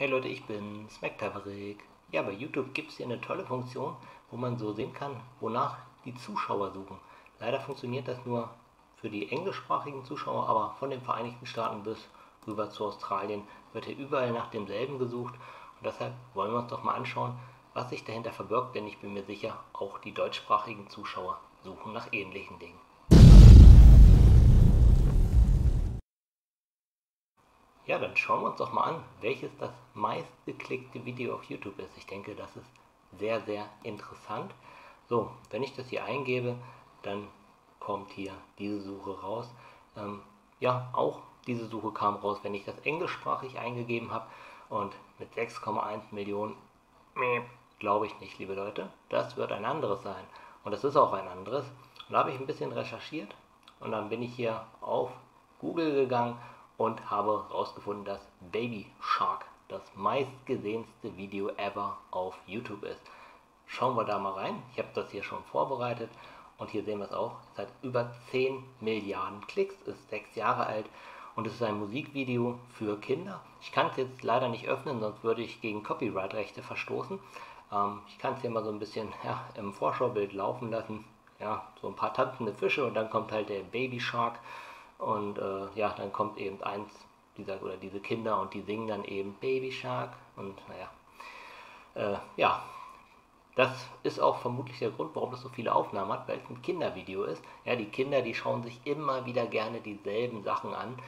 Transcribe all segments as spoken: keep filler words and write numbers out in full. Hey Leute, ich bin's, Mac Paverick. Ja, bei YouTube gibt es hier eine tolle Funktion, wo man so sehen kann, wonach die Zuschauer suchen. Leider funktioniert das nur für die englischsprachigen Zuschauer, aber von den Vereinigten Staaten bis rüber zu Australien wird hier überall nach demselben gesucht. Und deshalb wollen wir uns doch mal anschauen, was sich dahinter verbirgt, denn ich bin mir sicher, auch die deutschsprachigen Zuschauer suchen nach ähnlichen Dingen. Ja, dann schauen wir uns doch mal an, welches das meistgeklickte Video auf YouTube ist. Ich denke, das ist sehr, sehr interessant. So, wenn ich das hier eingebe, dann kommt hier diese Suche raus. Ähm, ja, auch diese Suche kam raus, wenn ich das englischsprachig eingegeben habe. Und mit sechs Komma eins Millionen, glaube ich nicht, liebe Leute, das wird ein anderes sein. Und das ist auch ein anderes. Und da habe ich ein bisschen recherchiert und dann bin ich hier auf Google gegangen und habe herausgefunden, dass Baby Shark das meistgesehenste Video ever auf YouTube ist. Schauen wir da mal rein. Ich habe das hier schon vorbereitet und hier sehen wir es auch. Es hat über zehn Milliarden Klicks, ist sechs Jahre alt und es ist ein Musikvideo für Kinder. Ich kann es jetzt leider nicht öffnen, sonst würde ich gegen Copyright-Rechte verstoßen. Ähm, ich kann es hier mal so ein bisschen ja, im Vorschaubild laufen lassen. Ja, so ein paar tanzende Fische und dann kommt halt der Baby Shark. Und äh, ja, dann kommt eben eins dieser oder diese Kinder und die singen dann eben Baby Shark und naja, äh, ja, das ist auch vermutlich der Grund, warum das so viele Aufnahmen hat, weil es ein Kindervideo ist. Ja, die Kinder, die schauen sich immer wieder gerne dieselben Sachen an,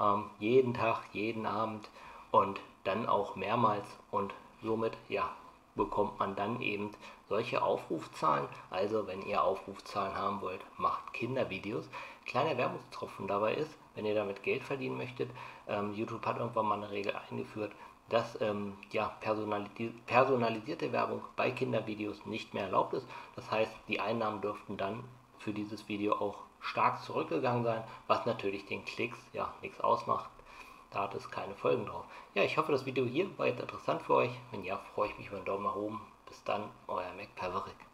ähm, jeden Tag, jeden Abend und dann auch mehrmals und somit, ja, bekommt man dann eben solche Aufrufzahlen. Also wenn ihr Aufrufzahlen haben wollt, macht Kindervideos. Kleiner Werbungstropfen dabei ist, wenn ihr damit Geld verdienen möchtet, ähm, YouTube hat irgendwann mal eine Regel eingeführt, dass ähm, ja, personalis- personalisierte Werbung bei Kindervideos nicht mehr erlaubt ist. Das heißt, die Einnahmen dürften dann für dieses Video auch stark zurückgegangen sein, was natürlich den Klicks ja nichts ausmacht. Da hat es keine Folgen drauf. Ja, ich hoffe, das Video hier war jetzt interessant für euch. Wenn ja, freue ich mich über einen Daumen nach oben. Bis dann, euer Mac Paverick.